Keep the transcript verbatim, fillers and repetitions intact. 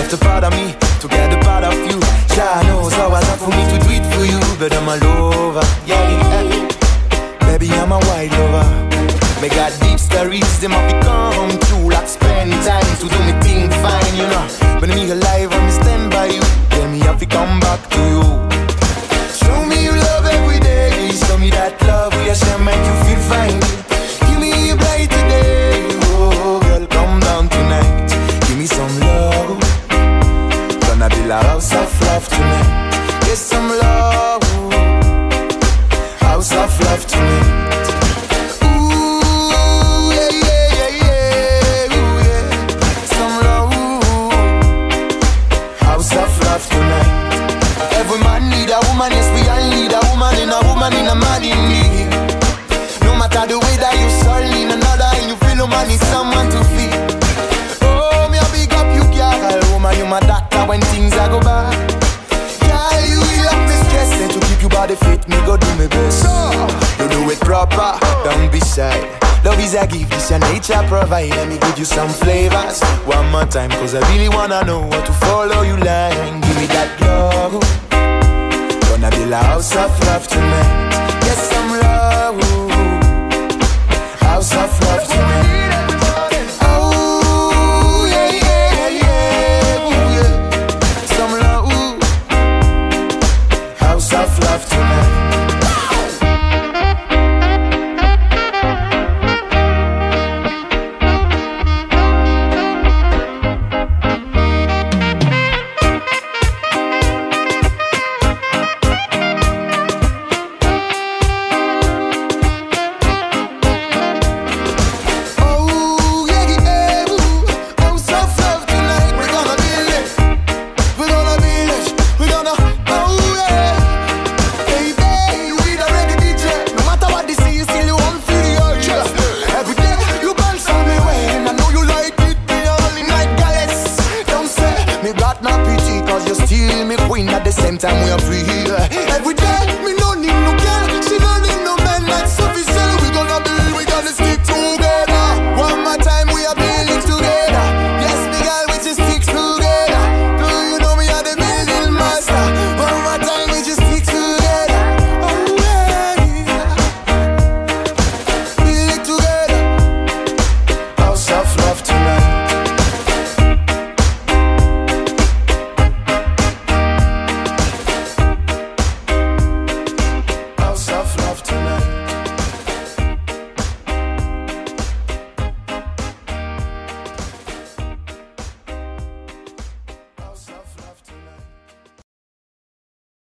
A part of me to get a part of you. Jah knows how I love for me to do it for you. But I'm a lover, yeah. Baby, I'm a wild lover. Me got deep stories, they might become true. Like spend time to do me thing fine, you know. But me alive, I'm stand by you. Tell me if you come back to you. Show me you love every day. Show me that love, yeah, shall make you feel fine. Give me a bite today. Oh, girl, come down tonight. Give me some love. Gonna build a house of love tonight. Get some love. House of love tonight. Ooh, yeah, yeah, yeah, yeah. Ooh, yeah. Some love. House of love tonight. Every man need a woman, yes, we all need a woman. And a woman in a man in need. No matter the way that you soul in another, and you feel a man is someone to feed. You my doctor when things are go bad. Yeah, you will have me stress. And to keep your body fit, me go do my best. You do it proper, don't be shy. Love is a gift, it's your nature provide. Let me give you some flavors one more time, cause I really wanna know what to follow you line. Give me that love. Gonna build a house of love tonight.